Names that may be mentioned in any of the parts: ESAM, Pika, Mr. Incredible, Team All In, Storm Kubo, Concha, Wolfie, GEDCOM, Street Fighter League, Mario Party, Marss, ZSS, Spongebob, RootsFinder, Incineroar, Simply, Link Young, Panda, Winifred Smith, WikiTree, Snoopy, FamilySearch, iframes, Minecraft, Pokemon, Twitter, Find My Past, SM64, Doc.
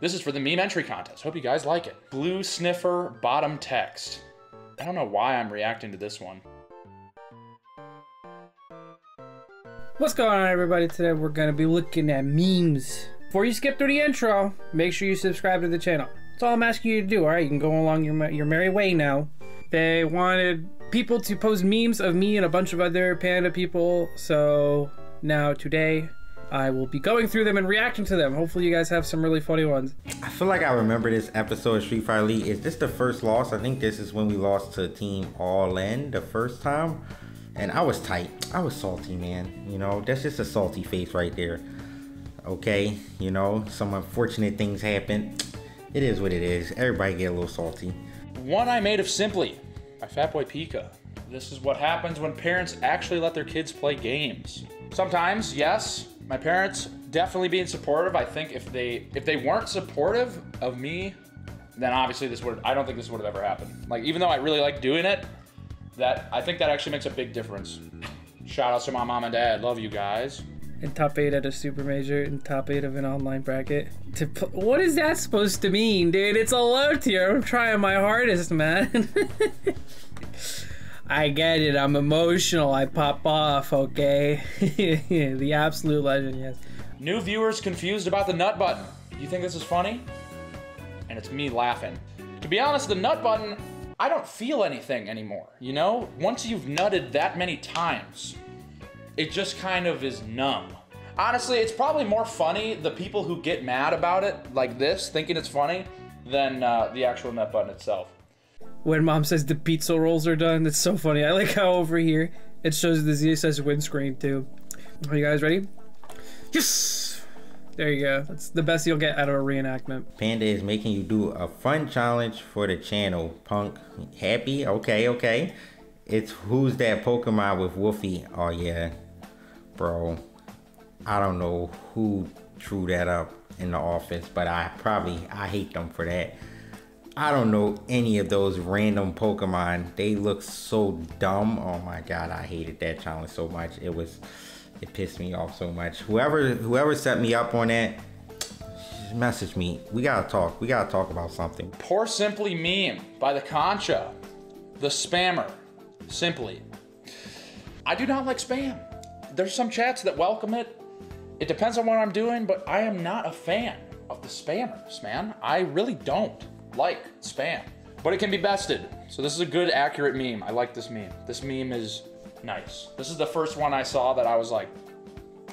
This is for the meme entry contest. Hope you guys like it. Blue sniffer bottom text. I don't know why I'm reacting to this one. What's going on, everybody? Today we're gonna be looking at memes. Before you skip through the intro, make sure you subscribe to the channel. That's all I'm asking you to do, all right? You can go along your merry way now. They wanted people to post memes of me and a bunch of other panda people, so now today I will be going through them and reacting to them. Hopefully you guys have some really funny ones. I feel like I remember this episode of Street Fighter League. Is this the first loss? I think this is when we lost to Team All In the first time. And I was tight. I was salty, man. You know, that's just a salty face right there. Okay, you know, some unfortunate things happen. It is what it is. Everybody get a little salty. One I made of Simply by Fatboy Pika. This is what happens when parents actually let their kids play games. Sometimes, yes. My parents definitely being supportive. I think if they weren't supportive of me, then obviously I don't think this would have ever happened. Like, even though I really like doing it, I think that actually makes a big difference. Shout outs to my mom and dad. Love you guys. And top 8 at a super major and top 8 of an online bracket. What is that supposed to mean, dude? It's a low tier. I'm trying my hardest, man. I get it, I'm emotional, I pop off, okay? The absolute legend, yes. New viewers confused about the nut button. You think this is funny? And it's me laughing. To be honest, the nut button, I don't feel anything anymore, you know? Once you've nutted that many times, it just kind of is numb. Honestly, it's probably more funny, the people who get mad about it, like this, thinking it's funny, than the actual nut button itself. When mom says the pizza rolls are done, that's so funny. I like how over here it shows the ZSS windscreen too. Are you guys ready? Yes! There you go. That's the best you'll get out of a reenactment. Panda is making you do a fun challenge for the channel. Punk happy? Okay, okay. It's who's that Pokemon with Wolfie? Oh yeah, bro. I don't know who drew that up in the office, but I hate them for that. I don't know any of those random Pokemon. They look so dumb. Oh my God, I hated that challenge so much. It pissed me off so much. Whoever set me up on that, message me. We gotta talk. We gotta talk about something. Poor Simply meme by the Concha, the spammer, Simply. I do not like spam. There's some chats that welcome it. It depends on what I'm doing, but I am not a fan of the spammers, man. I really don't like spam, but it can be bested. So this is a good, accurate meme. I like this meme. This meme is nice. This is the first one I saw that I was like,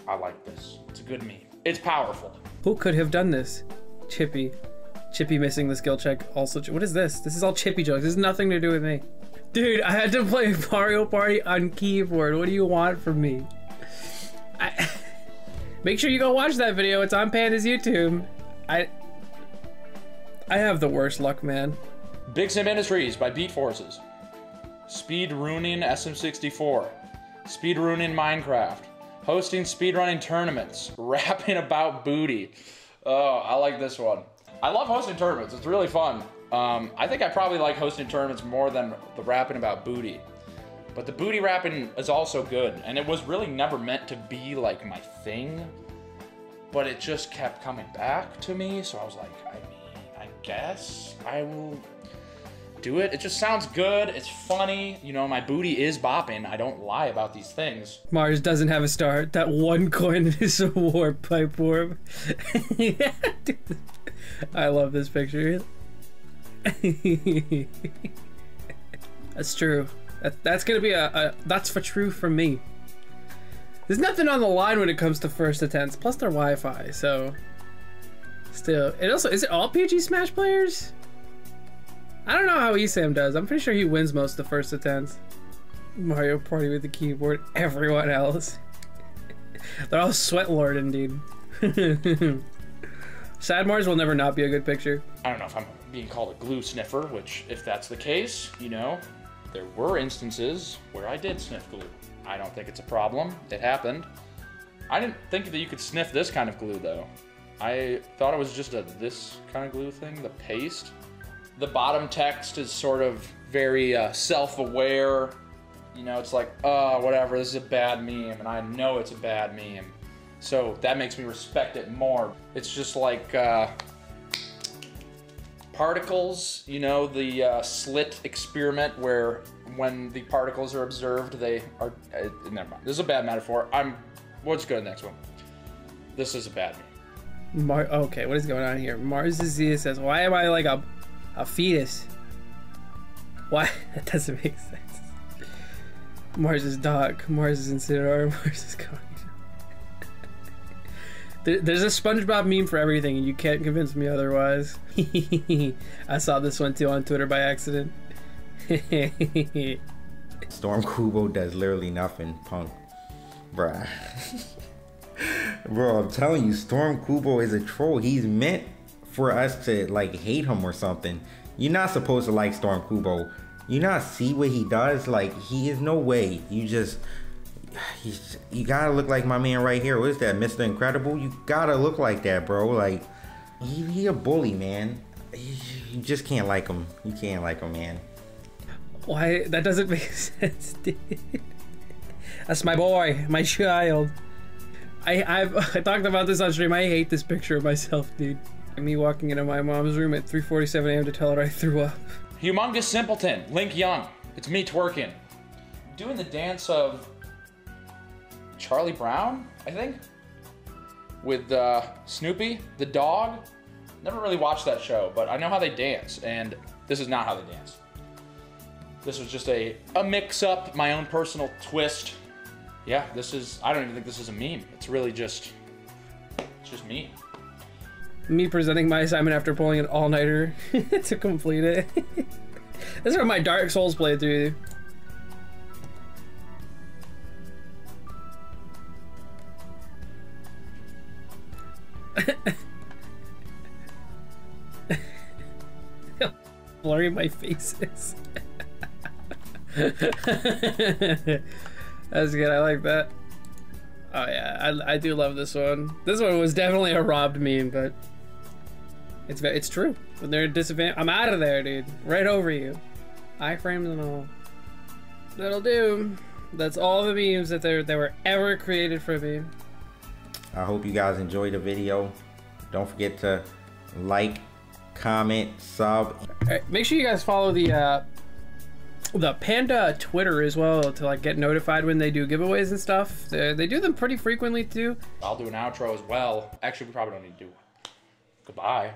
I like this. It's a good meme. It's powerful. Who could have done this? Chippy. Chippy missing the skill check. Also, what is this? This is all Chippy jokes. This has nothing to do with me. Dude, I had to play Mario Party on keyboard. What do you want from me? Make sure you go watch that video. It's on Panda's YouTube. I have the worst luck, man. Big Sim Industries by Beat Forces. Speed ruining SM64. Speed ruining Minecraft. Hosting speedrunning tournaments. Rapping about booty. Oh, I like this one. I love hosting tournaments. It's really fun. I think I probably like hosting tournaments more than the rapping about booty. But the booty rapping is also good. And it was really never meant to be like my thing. But it just kept coming back to me. So I was like, I guess I will do it. It just sounds good. It's funny. You know, my booty is bopping. I don't lie about these things. Mars doesn't have a star. That one coin is a warp pipe worm. Yeah, dude. I love this picture. That's true. That's gonna be a that's for true for me. There's nothing on the line when it comes to first attempts. Plus their Wi-Fi, so. Still, it also, is it all PG Smash players? I don't know how ESAM does. I'm pretty sure he wins most of the first attempts. Mario Party with the keyboard, everyone else. They're all sweat lord indeed. Sad Mars will never not be a good picture. I don't know if I'm being called a glue sniffer, which if that's the case, you know, there were instances where I did sniff glue. I don't think it's a problem. It happened. I didn't think that you could sniff this kind of glue though. I thought it was just this kind of glue thing, the paste. The bottom text is sort of very self-aware. You know, it's like, oh, whatever, this is a bad meme, and I know it's a bad meme. So that makes me respect it more. It's just like, particles, you know, the slit experiment where when the particles are observed, they are, never mind. This is a bad metaphor. Let's go to the next one. This is a bad one. Okay, what is going on here? Mars disease says, why am I like a fetus? Why? That doesn't make sense. Mars is Doc. Mars is Incineroar. Mars is Concha. There's a Spongebob meme for everything, and you can't convince me otherwise. I saw this one too on Twitter by accident. Storm Kubo does literally nothing, punk. Bruh. Bro, I'm telling you, Storm Kubo is a troll. He's meant for us to like hate him or something. You're not supposed to like Storm Kubo. You not see what he does. Like, he is no way. You gotta look like my man right here. What is that, Mr. Incredible? You gotta look like that, bro. Like, he a bully, man. You just can't like him. You can't like him, man. Why? That doesn't make sense, dude. That's my boy, my child. I talked about this on stream. I hate this picture of myself, dude. Me walking into my mom's room at 3:47 a.m. to tell her I threw up. Humongous simpleton, Link Young. It's me twerking, doing the dance of Charlie Brown, I think, with Snoopy, the dog. Never really watched that show, but I know how they dance, and this is not how they dance. This was just a mix-up, my own personal twist. Yeah, this is, I don't even think this is a meme. It's really just, it's just me. Me presenting my assignment after pulling an all-nighter to complete it. This is my Dark Souls playthrough. How blurry my face is. That's good, I like that. Oh yeah, I do love this one. This one was definitely a robbed meme, but it's true. When they're disadvantaged, I'm out of there, dude. Right over you. Iframes and all. That'll do. That's all the memes that they were ever created for me. I hope you guys enjoyed the video. Don't forget to like, comment, sub. All right, make sure you guys follow the Panda Twitter as well to like get notified when they do giveaways and stuff. They do them pretty frequently too. I'll do an outro as well. Actually, we probably don't need to do one. Goodbye.